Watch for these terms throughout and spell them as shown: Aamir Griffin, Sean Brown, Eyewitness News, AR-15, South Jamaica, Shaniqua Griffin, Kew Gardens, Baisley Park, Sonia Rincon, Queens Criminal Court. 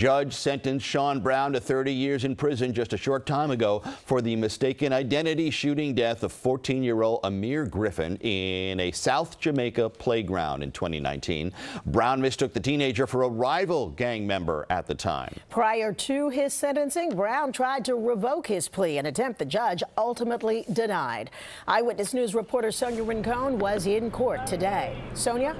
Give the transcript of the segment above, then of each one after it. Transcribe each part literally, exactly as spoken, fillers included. judge sentenced Sean Brown to thirty years in prison just a short time ago for the mistaken identity shooting death of fourteen-year-old Aamir Griffin in a South Jamaica playground in twenty nineteen. Brown mistook the teenager for a rival gang member at the time. Prior to his sentencing, Brown tried to revoke his plea, an attempt the judge ultimately denied. Eyewitness News reporter Sonia Rincon was in court today. Sonia?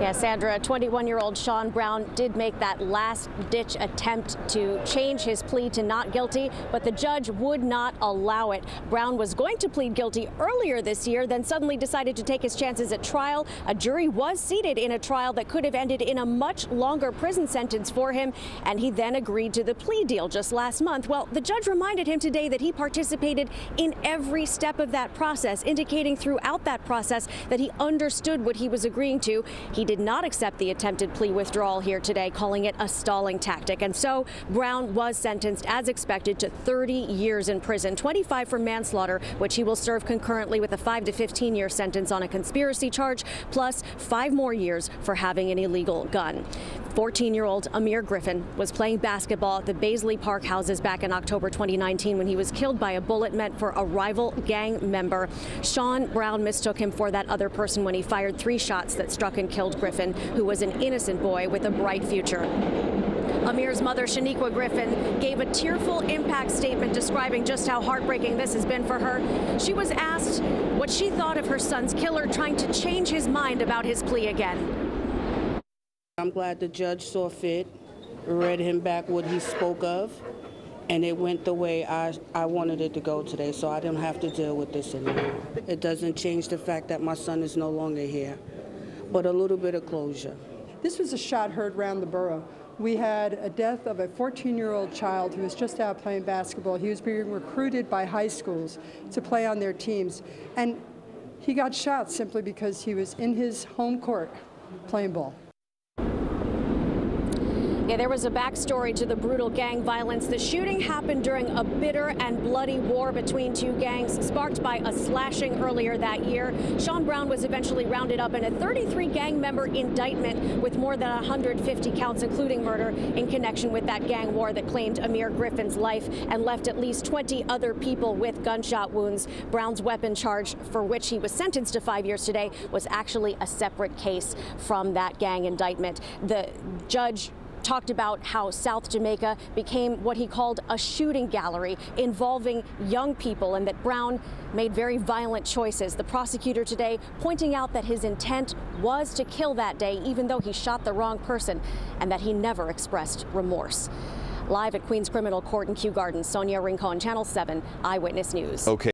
Yeah, Sandra, twenty-one-year-old Sean Brown did make that last-ditch attempt to change his plea to not guilty, but the judge would not allow it. Brown was going to plead guilty earlier this year, then suddenly decided to take his chances at trial. A jury was seated in a trial that could have ended in a much longer prison sentence for him, and he then agreed to the plea deal just last month. Well, the judge reminded him today that he participated in every step of that process, indicating throughout that process that he understood what he was agreeing to. He did not accept the attempted plea withdrawal here today, calling it a stalling tactic. And so Brown was sentenced, as expected, to thirty years in prison, twenty-five for manslaughter, which he will serve concurrently with a five to fifteen year sentence on a conspiracy charge, plus five more years for having an illegal gun. fourteen-year-old Aamir Griffin was playing basketball at the Baisley Park houses back in October twenty nineteen when he was killed by a bullet meant for a rival gang member. Sean Brown mistook him for that other person when he fired three shots that struck and killed Griffin, who was an innocent boy with a bright future. Aamir's mother, Shaniqua Griffin, gave a tearful impact statement describing just how heartbreaking this has been for her. She was asked what she thought of her son's killer trying to change his mind about his plea again. I'm glad the judge saw fit, read him back what he spoke of, and it went the way I, I wanted it to go today, so I didn't have to deal with this anymore. It doesn't change the fact that my son is no longer here, but a little bit of closure. This was a shot heard round the borough. We had a death of a fourteen-year-old child who was just out playing basketball. He was being recruited by high schools to play on their teams, and he got shot simply because he was in his home court playing ball. Yeah, there was a backstory to the brutal gang violence. The shooting happened during a bitter and bloody war between two gangs, sparked by a slashing earlier that year. Sean Brown was eventually rounded up in a thirty-three gang member indictment with more than one hundred fifty counts, including murder, in connection with that gang war that claimed Aamir Griffin's life and left at least twenty other people with gunshot wounds. Brown's weapon charge, for which he was sentenced to five years today, was actually a separate case from that gang indictment. The judge talked about how South Jamaica became what he called a shooting gallery involving young people, and that Brown made very violent choices. The prosecutor today pointing out that his intent was to kill that day, even though he shot the wrong person, and that he never expressed remorse. Live at Queens Criminal Court in Kew Gardens, Sonia Rincon, Channel seven Eyewitness News. Okay.